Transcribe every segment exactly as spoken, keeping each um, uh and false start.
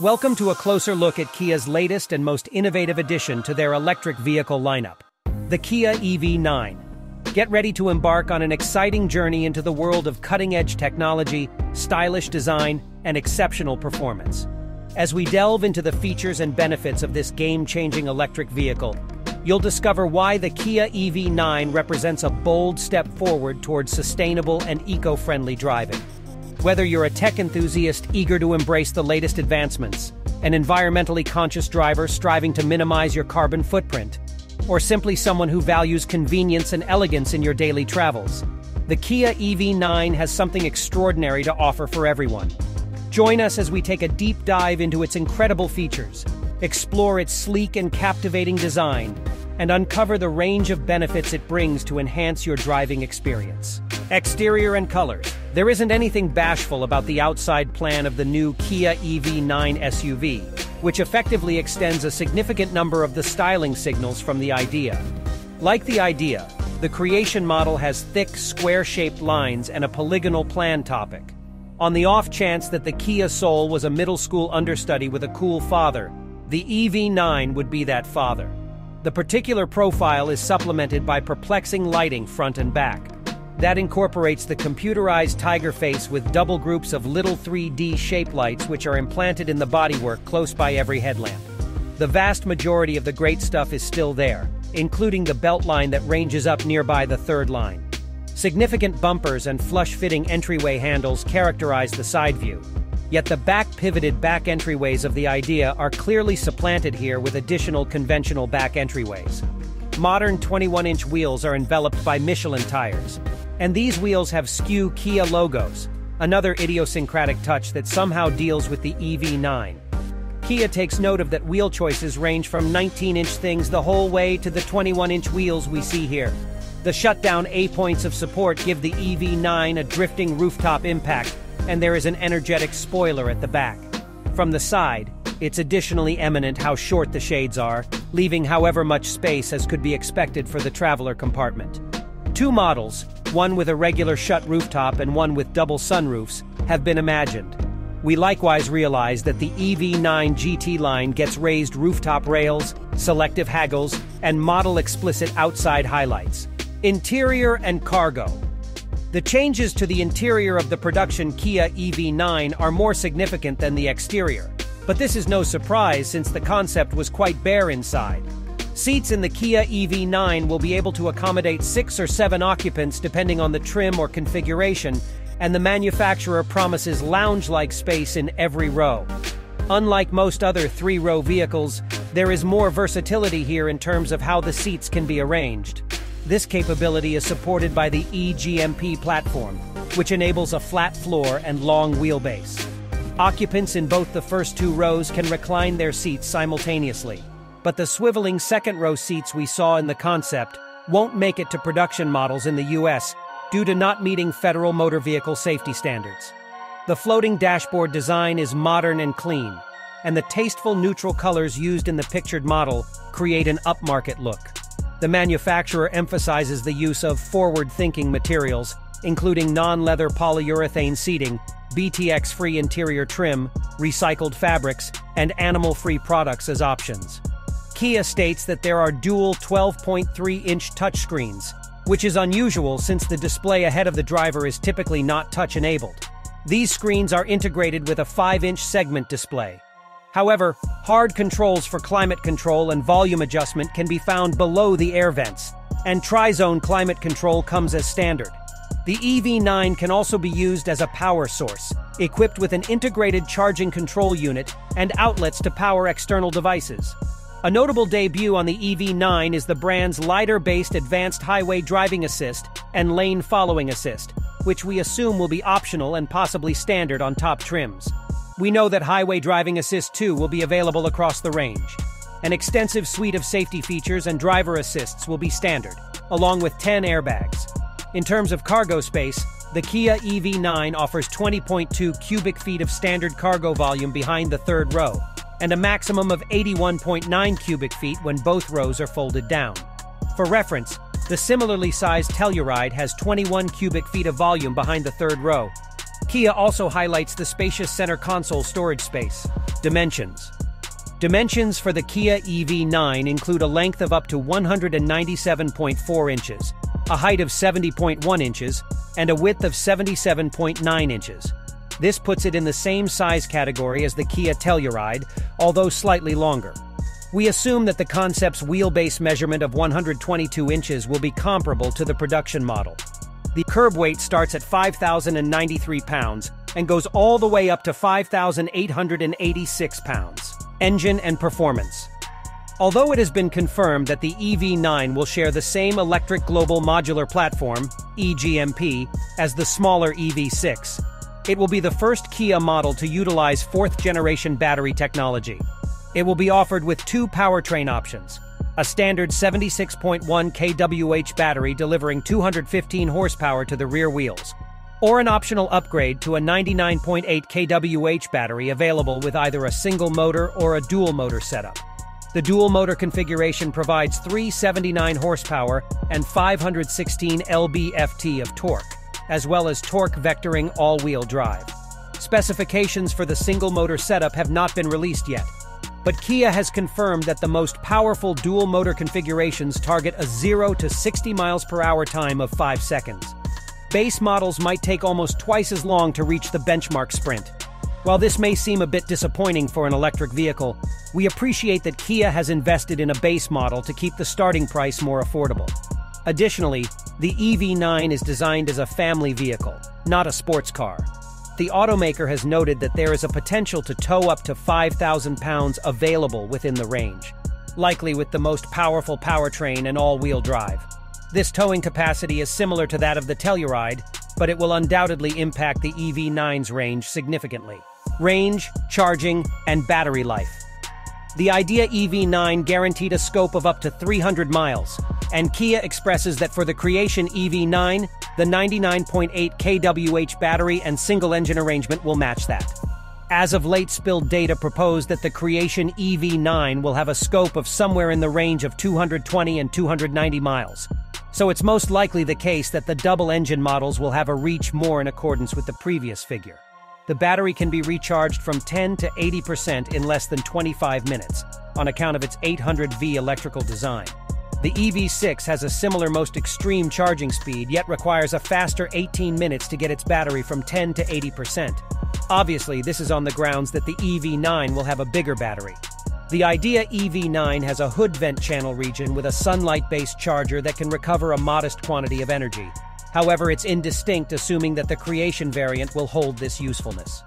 Welcome to a closer look at Kia's latest and most innovative addition to their electric vehicle lineup, the Kia E V nine. Get ready to embark on an exciting journey into the world of cutting-edge technology, stylish design, and exceptional performance. As we delve into the features and benefits of this game-changing electric vehicle, you'll discover why the Kia E V nine represents a bold step forward towards sustainable and eco-friendly driving. Whether you're a tech enthusiast eager to embrace the latest advancements, an environmentally conscious driver striving to minimize your carbon footprint, or simply someone who values convenience and elegance in your daily travels, the Kia E V nine has something extraordinary to offer for everyone. Join us as we take a deep dive into its incredible features, explore its sleek and captivating design, and uncover the range of benefits it brings to enhance your driving experience. Exterior and colors. There isn't anything bashful about the outside plan of the new Kia E V nine S U V, which effectively extends a significant number of the styling signals from the idea. Like the idea, the creation model has thick, square-shaped lines and a polygonal plan topic. On the off chance that the Kia Soul was a middle school understudy with a cool father, the E V nine would be that father. The particular profile is supplemented by perplexing lighting front and back that incorporates the computerized tiger face with double groups of little three D shape lights which are implanted in the bodywork close by every headlamp. The vast majority of the great stuff is still there, including the belt line that ranges up nearby the third line. Significant bumpers and flush-fitting entryway handles characterize the side view, yet the back-pivoted back entryways of the idea are clearly supplanted here with additional conventional back entryways. Modern twenty-one inch wheels are enveloped by Michelin tires, and these wheels have skew Kia logos, another idiosyncratic touch that somehow deals with the E V nine. Kia takes note of that wheel choices range from nineteen inch things the whole way to the twenty-one inch wheels we see here. The shutdown A points of support give the E V nine a drifting rooftop impact, and there is an energetic spoiler at the back. From the side, it's additionally eminent how short the shades are, leaving however much space as could be expected for the traveler compartment. Two models, one with a regular shut rooftop and one with double sunroofs, have been imagined. We likewise realize that the E V nine G T line gets raised rooftop rails, selective haggles, and model-explicit outside highlights. Interior and cargo. The changes to the interior of the production Kia E V nine are more significant than the exterior, but this is no surprise since the concept was quite bare inside. Seats in the Kia E V nine will be able to accommodate six or seven occupants depending on the trim or configuration, and the manufacturer promises lounge-like space in every row. Unlike most other three-row vehicles, there is more versatility here in terms of how the seats can be arranged. This capability is supported by the E G M P platform, which enables a flat floor and long wheelbase. Occupants in both the first two rows can recline their seats simultaneously, but the swiveling second-row seats we saw in the concept won't make it to production models in the U S due to not meeting federal motor vehicle safety standards. The floating dashboard design is modern and clean, and the tasteful neutral colors used in the pictured model create an upmarket look. The manufacturer emphasizes the use of forward-thinking materials, including non-leather polyurethane seating, B T X-free interior trim, recycled fabrics, and animal-free products as options. Kia states that there are dual twelve point three inch touchscreens, which is unusual since the display ahead of the driver is typically not touch-enabled. These screens are integrated with a five inch segment display. However, hard controls for climate control and volume adjustment can be found below the air vents, and tri-zone climate control comes as standard. The E V nine can also be used as a power source, equipped with an integrated charging control unit and outlets to power external devices. A notable debut on the E V nine is the brand's LiDAR-based Advanced Highway Driving Assist and Lane Following Assist, which we assume will be optional and possibly standard on top trims. We know that Highway Driving Assist two will be available across the range. An extensive suite of safety features and driver assists will be standard, along with ten airbags. In terms of cargo space, the Kia E V nine offers twenty point two cubic feet of standard cargo volume behind the third row, and a maximum of eighty-one point nine cubic feet when both rows are folded down. For reference, the similarly sized Telluride has twenty-one cubic feet of volume behind the third row. Kia also highlights the spacious center console storage space. Dimensions. Dimensions for the Kia E V nine include a length of up to one hundred ninety-seven point four inches, a height of seventy point one inches, and a width of seventy-seven point nine inches. This puts it in the same size category as the Kia Telluride, although slightly longer. We assume that the concept's wheelbase measurement of one hundred twenty-two inches will be comparable to the production model. The curb weight starts at five thousand ninety-three pounds and goes all the way up to five thousand eight hundred eighty-six pounds. Engine and performance. Although it has been confirmed that the E V nine will share the same electric global modular platform, E G M P, as the smaller E V six, it will be the first Kia model to utilize fourth-generation battery technology. It will be offered with two powertrain options, a standard seventy-six point one kilowatt-hour battery delivering two hundred fifteen horsepower to the rear wheels, or an optional upgrade to a ninety-nine point eight kilowatt-hour battery available with either a single motor or a dual motor setup. The dual motor configuration provides three hundred seventy-nine horsepower and five hundred sixteen pound-feet of torque, as well as torque vectoring all-wheel drive. Specifications for the single motor setup have not been released yet, but Kia has confirmed that the most powerful dual motor configurations target a zero to sixty miles per hour time of five seconds. Base models might take almost twice as long to reach the benchmark sprint. While this may seem a bit disappointing for an electric vehicle, we appreciate that Kia has invested in a base model to keep the starting price more affordable. Additionally, the E V nine is designed as a family vehicle, not a sports car. The automaker has noted that there is a potential to tow up to five thousand pounds available within the range, likely with the most powerful powertrain and all-wheel drive. This towing capacity is similar to that of the Telluride, but it will undoubtedly impact the E V nine's range significantly. Range, charging, and battery life. The Idea E V nine guaranteed a scope of up to three hundred miles, and Kia expresses that for the Creation E V nine, the ninety-nine point eight kilowatt-hour battery and single-engine arrangement will match that. As of late, spilled data proposed that the Creation E V nine will have a scope of somewhere in the range of two hundred twenty and two hundred ninety miles. So it's most likely the case that the double-engine models will have a reach more in accordance with the previous figure. The battery can be recharged from ten to eighty percent in less than twenty-five minutes, on account of its eight hundred volt electrical design. The E V six has a similar most extreme charging speed, yet requires a faster eighteen minutes to get its battery from ten to eighty percent. Obviously, this is on the grounds that the E V nine will have a bigger battery. The Idea E V nine has a hood vent channel region with a sunlight-based charger that can recover a modest quantity of energy. However, it's indistinct, assuming that the Creation variant will hold this usefulness.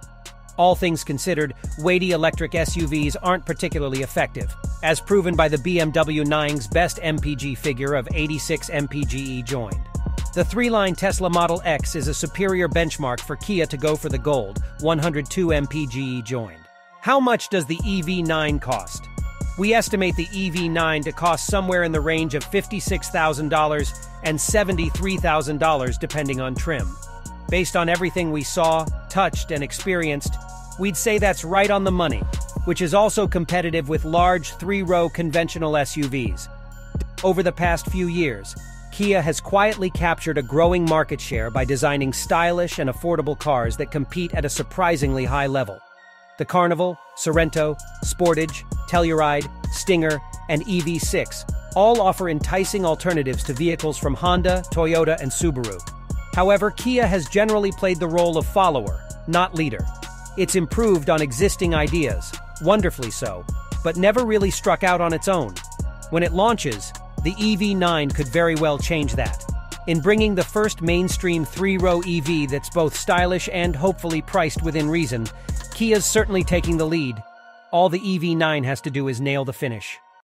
All things considered, weighty electric S U Vs aren't particularly effective, as proven by the B M W nine's best M P G figure of eighty-six miles per gallon joined. The three-line Tesla Model X is a superior benchmark for Kia to go for the gold, one hundred two miles per gallon joined. How much does the E V nine cost? We estimate the E V nine to cost somewhere in the range of fifty-six thousand dollars and seventy-three thousand dollars depending on trim. Based on everything we saw, touched, and experienced, we'd say that's right on the money, which is also competitive with large three-row conventional S U Vs. Over the past few years, Kia has quietly captured a growing market share by designing stylish and affordable cars that compete at a surprisingly high level. The Carnival, Sorento, Sportage, Telluride, Stinger, and E V six all offer enticing alternatives to vehicles from Honda, Toyota, and Subaru. However, Kia has generally played the role of follower, not leader. It's improved on existing ideas, wonderfully so, but never really struck out on its own. When it launches, the E V nine could very well change that, in bringing the first mainstream three-row E V that's both stylish and hopefully priced within reason. Kia's certainly taking the lead. All the E V nine has to do is nail the finish.